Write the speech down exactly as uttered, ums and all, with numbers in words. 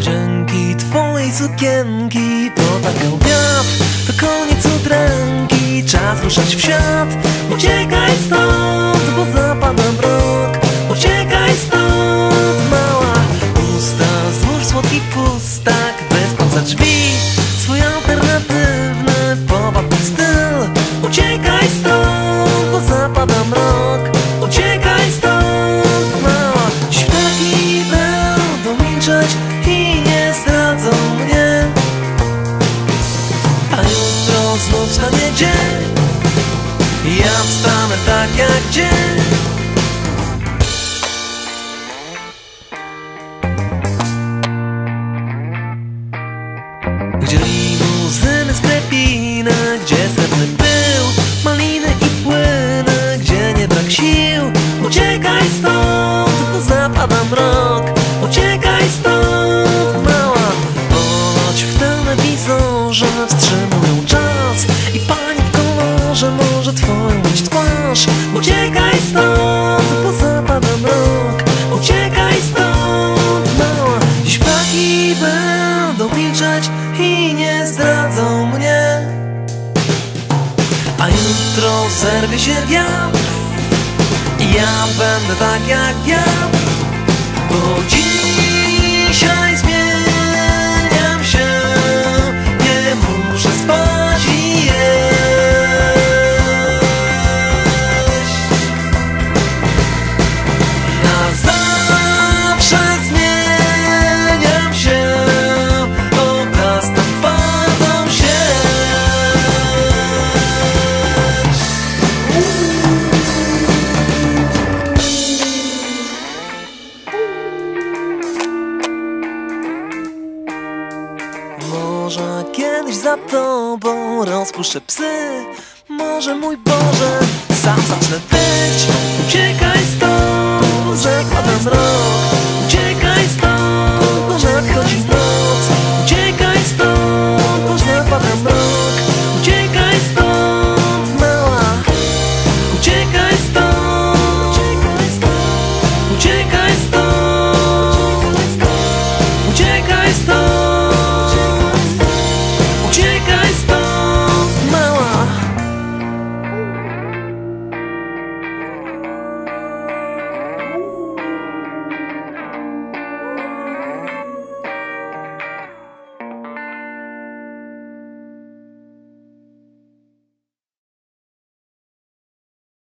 Dzięki twojej sukienki popadł wiatr, to koniec udręki, czas ruszać w świat. Uciekaj stąd, bo zapada mrok. Uciekaj stąd, mała pusta, złóż słodki pustak, bez końca drzwi, swój alternatywny powabny styl. Uciekaj stąd, bo zapada mrok. Uciekaj stąd, mała. Świat i będą milczeć i nie zdradzą mnie, a jutro znów stanie dzień. Ja wstanę tak jak dzień. Gdzie limuzyny, sklepiny, gdzie srebrny pył, maliny i płyny, gdzie nie brak sił. Uciekaj stąd, bo zapada mrok. Uciekaj stąd, mała. Ponoć w telewizorze wstrzymują czas i pani w kolorze może twoją mieć twarz. Uciekaj stąd, bo zapada mrok. Uciekaj stąd, mała. Dziś ptaki będą milczeć i nie zdradzą mnie, a jutro zerwie się wiatr i ja będę tak jak ja. Bo dzisiaj zmieniam się, nie muszę spać i jeść. Na zawsze zmieniam się, obraz tak padam się. Może kiedyś za tobą rozpuszczę psy, może mój Boże sam zacznę być. Uciekaj stąd, bo zapada mrok. Uciekaj stąd, bo nadchodzi